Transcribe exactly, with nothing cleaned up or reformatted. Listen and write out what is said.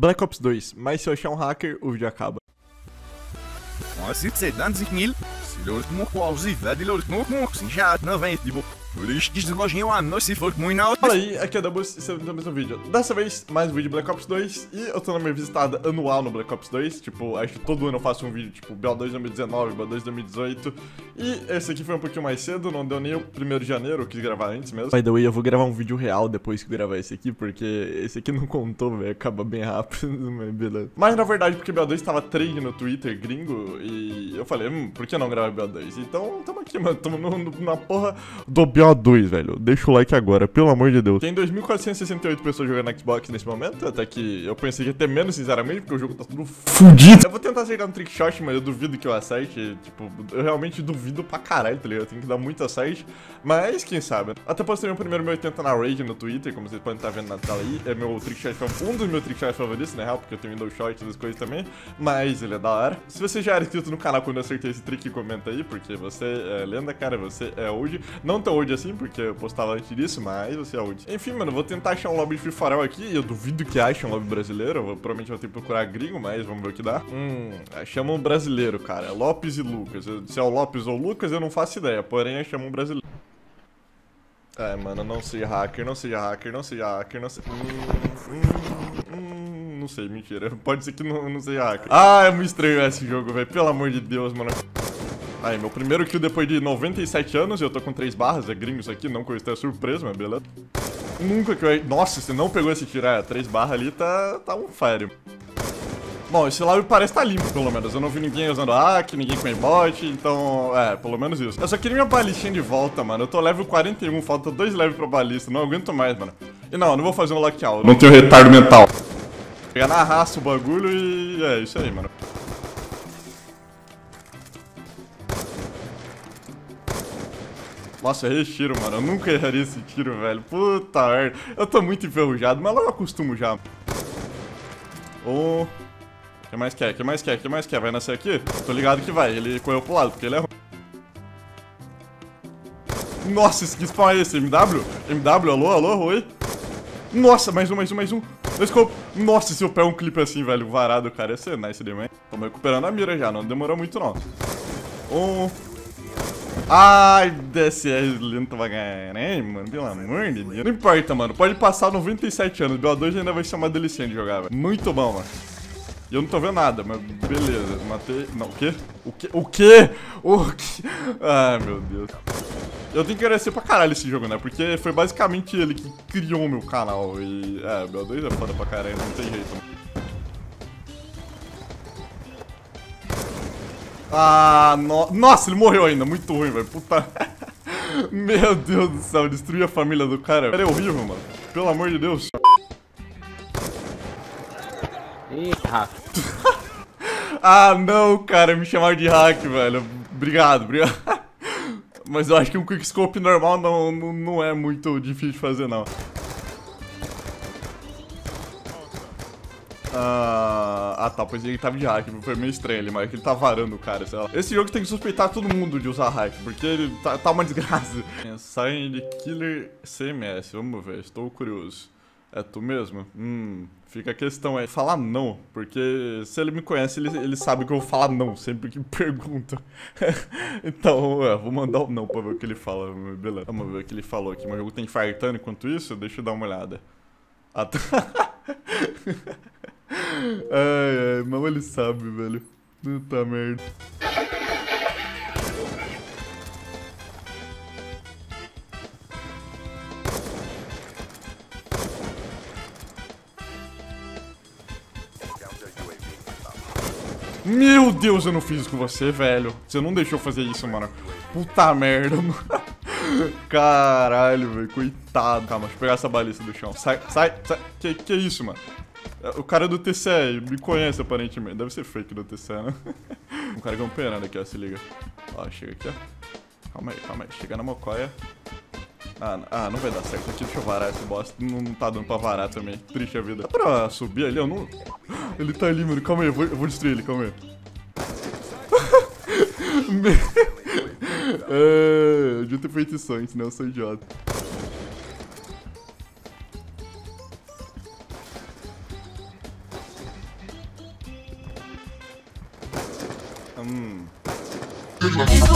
Black Ops dois, mas se eu achar um hacker, o vídeo acaba. Fala aí, aqui é o Dabus e estamos no mesmo vídeo. Dessa vez, mais um vídeo de Black Ops dois. E eu tô na minha visitada anual no Black Ops dois. Tipo, acho que todo ano eu faço um vídeo, tipo, B O dois dois mil e dezenove, B O dois dois mil e dezoito. E esse aqui foi um pouquinho mais cedo, não deu nem o primeiro de janeiro, eu quis gravar antes mesmo. By the way, eu vou gravar um vídeo real depois que gravar esse aqui, porque esse aqui não contou, velho, acaba bem rápido, mas beleza. Mas na verdade, porque B O dois tava trade no Twitter gringo, e eu falei, hum, por que não gravar B O dois? Então, tamo aqui, mano, tamo no, no, na porra do B O dois. Velho, deixa o like agora, pelo amor de Deus. Tem dois mil quatrocentos e sessenta e oito pessoas jogando Xbox nesse momento. Até que eu pensei que ia ter menos, sinceramente, porque o jogo tá tudo fudido. Eu vou tentar acertar um trick shot, mas eu duvido que eu acerte. Tipo, eu realmente duvido pra caralho, tá ligado? Eu tenho que dar muito acerte, mas quem sabe. Até postei meu primeiro mil e oitenta na Raid no Twitter, como vocês podem estar vendo na tela aí. É meu trick shot, um dos meus trick shots favoritos, na real, porque eu tenho window shot e todas as coisas também. Mas ele é da hora. Se você já era inscrito no canal quando eu acertei esse trick, comenta aí, porque você é lenda, cara, você é hoje. Não tão hoje assim, porque que eu postava antes disso, mas você é útil. Enfim, mano, vou tentar achar um lobby de Fifarel aqui. Eu duvido que ache um lobby brasileiro. Eu vou, provavelmente vou ter que procurar gringo, mas vamos ver o que dá. Hum, chama um brasileiro, cara. Lopes e Lucas. Se é o Lopes ou o Lucas, eu não faço ideia. Porém, chama um brasileiro. É, mano, não seja hacker, não seja hacker, não seja hacker, não seja. Hum, hum, hum, não sei, mentira. Pode ser que não, não seja hacker. Ah, é muito estranho esse jogo, velho. Pelo amor de Deus, mano. Aí, meu primeiro kill depois de noventa e sete anos, eu tô com três barras, é gringos aqui, não que eu esteja surpreso, mas beleza. Nunca que eu... Nossa, você não pegou esse tiro, é, três barras ali, tá, tá um fire. Bom, esse lobby parece tá limpo, pelo menos. Eu não vi ninguém usando hack, ninguém com aimbot, então, é, pelo menos isso. Eu só queria minha balistinha de volta, mano. Eu tô level quarenta e um, falta dois levels pra balista, não aguento mais, mano. E não, eu não vou fazer um lockout. Não tenho retardo mental. Pegar na raça o bagulho e é isso aí, mano. Nossa, eu errei esse tiro, mano. Eu nunca erraria esse tiro, velho. Puta merda. Eu tô muito enferrujado, mas logo eu acostumo já. Oh. O que mais quer? O que mais quer? O que mais quer? Vai nascer aqui? Tô ligado que vai. Ele correu pro lado, porque ele é ruim. Nossa, esse que spawn é esse? M W? M W, alô, alô, oi? Nossa, mais um, mais um, mais um. Desculpa. Nossa, se eu pego um clipe assim, velho, varado, cara, ia ser nice demais. Tamo recuperando a mira já, não demorou muito, não. Oh. Ai, D S R lento pra ganhar, mano, pelo amor de Deus. Não importa, mano, pode passar noventa e sete anos, B O dois ainda vai ser uma delícia de jogar, velho. Muito bom, mano. E eu não tô vendo nada, mas beleza, matei... Não, o quê? O quê? O quê? O quê? Ai, meu Deus. Eu tenho que agradecer pra caralho esse jogo, né, porque foi basicamente ele que criou o meu canal e... É, B O dois é foda pra caralho, não tem jeito, mano. Ah, no... nossa, ele morreu ainda, muito ruim, velho, puta. Meu Deus do céu, destruiu a família do cara. O cara é horrível, mano, pelo amor de Deus. Ah, não, cara, me chamaram de hack, velho. Obrigado, obrigado. Mas eu acho que um quickscope normal não, não, não é muito difícil de fazer, não. Ah, ah, tá, pois ele tava de hack, foi meio estranho ele, mas ele tá varando o cara, sei lá. Esse jogo tem que suspeitar todo mundo de usar hack, porque ele tá, tá uma desgraça. Mensagem de Killer C M S, vamos ver, estou curioso. É tu mesmo? Hum, fica a questão aí. Falar não, porque se ele me conhece, ele, ele sabe que eu vou falar não, sempre que pergunta. Então, é, vou mandar o não pra ver o que ele fala, beleza. Vamos ver o que ele falou aqui, mas o jogo tá infartando enquanto isso, deixa eu dar uma olhada. Ah, tá. Ai, ai, mal ele sabe, velho. Puta merda. Meu Deus, eu não fiz isso com você, velho. Você não deixou fazer isso, mano. Puta merda, mano. Caralho, velho, coitado. Calma, deixa eu pegar essa balista do chão. Sai, sai, sai. Que, que isso, mano? O cara do T C E me conhece, aparentemente. Deve ser fake do T C E, né? Um cara campeando aqui, ó, se liga. Ó, chega aqui, ó. Calma aí, calma aí. Chega na mocóia. Ah, ah, não vai dar certo aqui. Deixa eu varar esse bosta. Não, não tá dando pra varar também. Triste a vida. Dá pra subir ali? Eu não... Ele tá ali, mano. Calma aí, eu vou, eu vou destruir ele, calma aí. Meu... É, eu devia ter feito isso antes, né? Eu sou idiota. Hum.